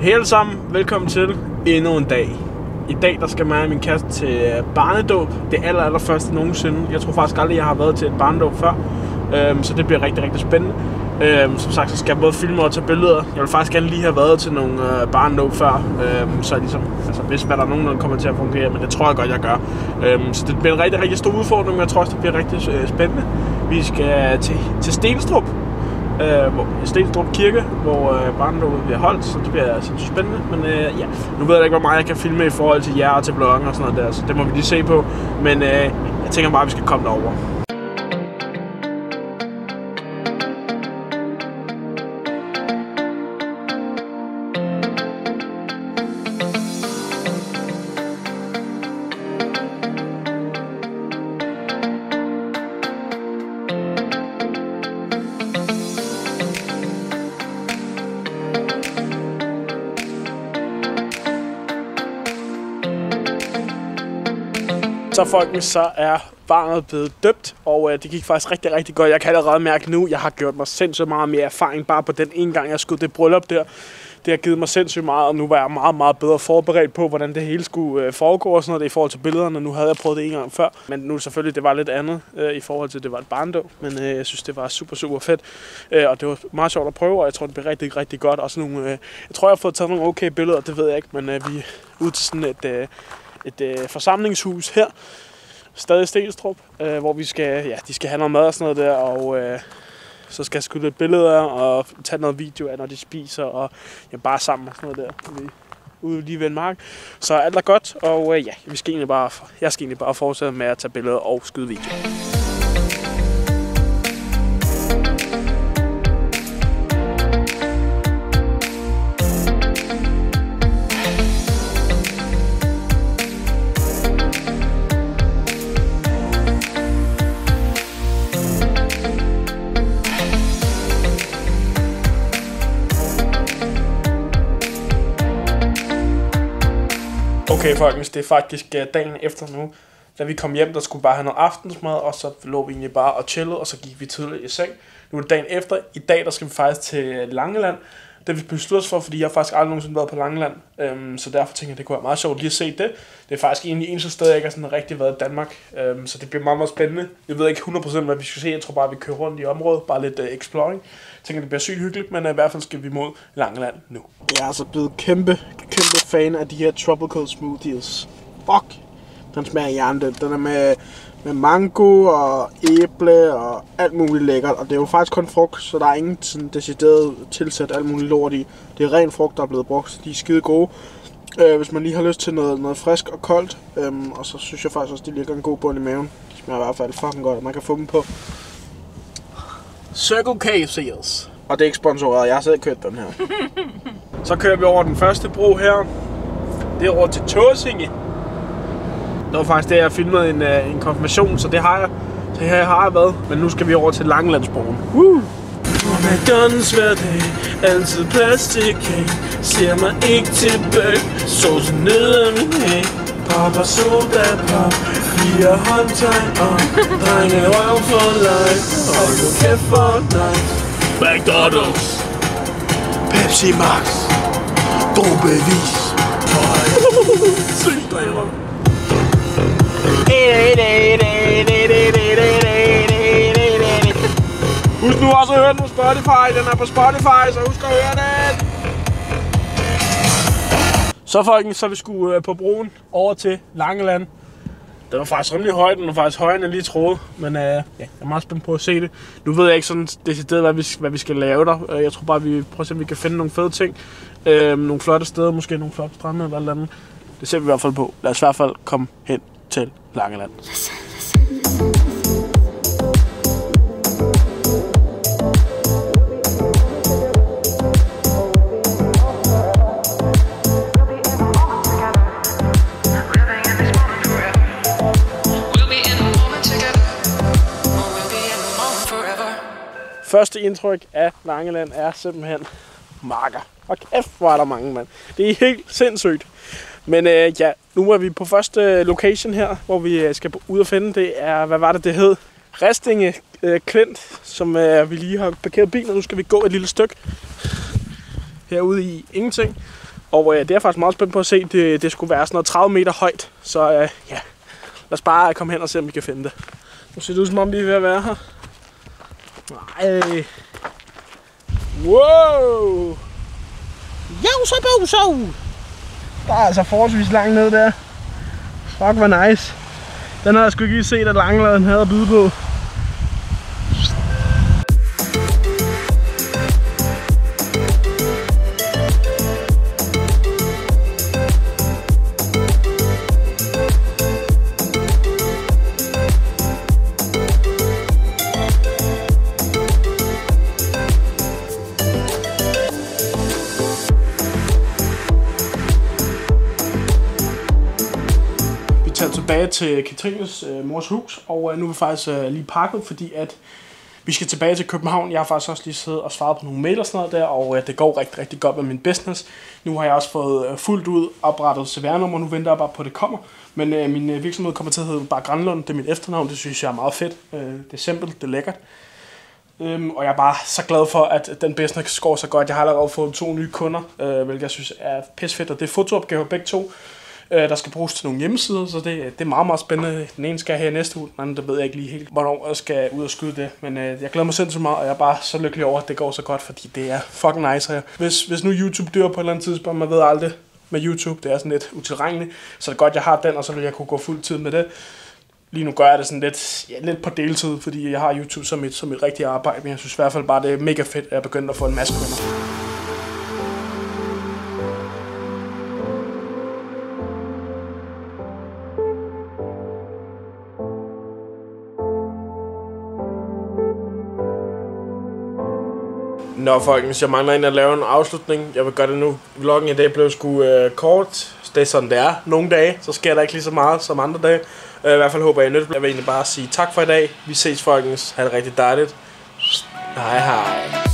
Hele sammen, velkommen til endnu en dag. I dag der skal mig og min kæreste til barnedåb. Det allerførste nogensinde. Jeg tror faktisk aldrig, jeg har været til et barnedåb før. Så det bliver rigtig, rigtig spændende. Som sagt, så skal jeg både filme og tage billeder. Jeg vil faktisk gerne lige have været til nogle barnedåb før. Så ligesom, altså hvis der er nogen, der kommer til at fungere, men det tror jeg godt, jeg gør. Så det bliver en rigtig, rigtig stor udfordring, men jeg tror også, det bliver rigtig spændende. Vi skal til Stenstrup. Stenstrup Kirke, hvor barnedåbet bliver holdt, så det bliver sindssygt spændende. Men ja, nu ved jeg ikke, hvor meget jeg kan filme i forhold til jer og til bloggen og sådan noget der, så det må vi lige se på. Men jeg tænker bare, at vi skal komme derover. Så folkens, så er barnet blevet døbt, og det gik faktisk rigtig, rigtig godt. Jeg kan allerede mærke nu, jeg har gjort mig sindssygt meget mere erfaring bare på den ene gang, jeg skød det bryllup der. Det har givet mig sindssygt meget, og nu var jeg meget, meget bedre forberedt på, hvordan det hele skulle foregå og sådan noget i forhold til billederne. Nu havde jeg prøvet det en gang før, men nu selvfølgelig, det var lidt andet i forhold til, det var et barndåb. Men jeg synes, det var super, super fedt, og det var meget sjovt at prøve, og jeg tror, det blev rigtig, rigtig godt. Også nogle, jeg tror, jeg har fået taget nogle okay billeder, det ved jeg ikke, men vi er ude til sådan et... et forsamlingshus her, stadig i Stenstrup, hvor vi skal, ja, de skal have noget mad og sådan noget der, og så skal jeg skyde lidt billeder og tage noget video af, når de spiser, og ja, bare sammen og sådan noget der, vi ude lige ved en mark. Så alt er godt, og ja, jeg skal egentlig bare fortsætte med at tage billeder og skyde video. Okay folkens, det er faktisk dagen efter nu. Da vi kom hjem, der skulle bare have noget aftensmad, og så lå vi egentlig bare og chillede, og så gik vi tidligt i seng. Nu er det dagen efter. I dag, der skal vi faktisk til Langeland. Det har vi besluttet os for, fordi jeg faktisk aldrig nogensinde har været på Langeland. Så derfor tænker jeg, det kunne være meget sjovt lige at se det. Det er faktisk egentlig eneste sted, jeg ikke har sådan rigtig været i Danmark. Så det bliver meget, meget spændende. Jeg ved ikke 100% hvad vi skal se. Jeg tror bare, vi kører rundt i området. Bare lidt exploring. Jeg tænker, det bliver sygt hyggeligt, men i hvert fald skal vi mod Langeland nu. Jeg er altså blevet kæmpe fan af de her tropical smoothies. Fuck! Den smager hjerne. Den er med mango og æble og alt muligt lækkert. Og det er jo faktisk kun frugt, så der er ingen sådan decideret tilsat alt muligt lort i. Det er ren frugt, der er blevet brugt, så de er skide gode. Hvis man lige har lyst til noget frisk og koldt. Og så synes jeg faktisk også, de ligger en god bund i maven. De smager i hvert fald fucking godt, og man kan få dem på Circle Caves. Og det er ikke sponsoreret, jeg har selv købt den her. Så kører vi over den første bro her. Det er over til Tåsinge. Det var faktisk det, jeg filmede en konfirmation, så det har jeg. Så her har jeg været. Men nu skal vi over til Langelandsbroen. McDonald's hver dag, altid plastikkage. Ser mig ikke tilbage, såsen ned af min hæg. Pop og soda pop, fire håndtegn om. Drenge røv for life, og du kæft for night. McDonald's, Pepsi Max, drobevis. Sygt dræber. Husk nu også at høre den på Spotify. Den er på Spotify, så husk at høre den. Så folkens, så vi skulle på broen over til Langeland. Den var faktisk rimelig høj, den var faktisk højere end jeg lige troede. Men ja, jeg er meget spændt på at se det. Nu ved jeg ikke sådan decideret, hvad vi skal lave der. Jeg tror bare, vi prøver at se, om vi kan finde nogle fede ting. Nogle flotte steder, måske nogle flotte strande eller noget andet. Det ser vi i hvert fald på. Lad os i hvert fald komme hen til Langeland. Første indtryk af Langeland er simpelthen marker. Og kæft, hvor er der mange, mand. Det er helt sindssygt. Men ja, nu er vi på første location her, hvor vi skal ud og finde. Det er, hvad var det, det hed? Ristinge Klint, som vi lige har parkeret bilen. Nu skal vi gå et lille stykke herude i ingenting. Og det er faktisk meget spændt på at se. Det skulle være sådan noget 30 meter højt. Så ja, lad os bare komme hen og se, om vi kan finde det. Nu ser det ud, som om vi er ved at være her. Nej. Wow! Jo, så boso! Der er altså forholdsvis langt ned der. Fuck, hvor nice. Den havde jeg sgu ikke lige set, at Langeland havde at byde på. Tilbage til Katrines mors hus, og nu er vi faktisk lige pakket, fordi at vi skal tilbage til København. Jeg har faktisk også lige siddet og svaret på nogle mail og sådan noget der, og det går rigtig, rigtig godt med min business. Nu har jeg også fået fuldt ud oprettet CVR-nummer, nu venter jeg bare på, at det kommer. Men min virksomhed kommer til at hedde bare Grønlund, det er mit efternavn, det synes jeg er meget fedt. Det er simpelt, det er lækkert. Og jeg er bare så glad for, at den business går så godt. Jeg har allerede fået 2 nye kunder, hvilket jeg synes er pissefedt, og det er fotoopgaver begge to. Der skal bruges til nogle hjemmesider, så det er meget, meget spændende. Den ene skal jeg her næste uge, den anden, der ved jeg ikke lige helt, hvornår jeg skal ud og skyde det. Men jeg glæder mig sindssygt meget, og jeg er bare så lykkelig over, at det går så godt, fordi det er fucking nice her. Hvis nu YouTube dør på et eller andet tidspunkt, man ved aldrig med YouTube, det er sådan lidt utilregneligt, så det er godt, jeg har den, og så vil jeg kunne gå fuld tid med det. Lige nu gør jeg det sådan lidt, ja, lidt på deltid, fordi jeg har YouTube som et rigtigt arbejde, men jeg synes i hvert fald bare, det er mega fedt, at jeg er begyndt at få en masse kunder. Nå folkens, jeg mangler en at lave en afslutning. Jeg vil gøre det nu. Vloggen i dag blev sgu kort. Det er sådan det er. Nogle dage, så sker der ikke lige så meget som andre dage. I hvert fald håber jeg nyttigt. Jeg vil egentlig bare sige tak for i dag. Vi ses folkens. Ha' det rigtig dejligt. Hej hej.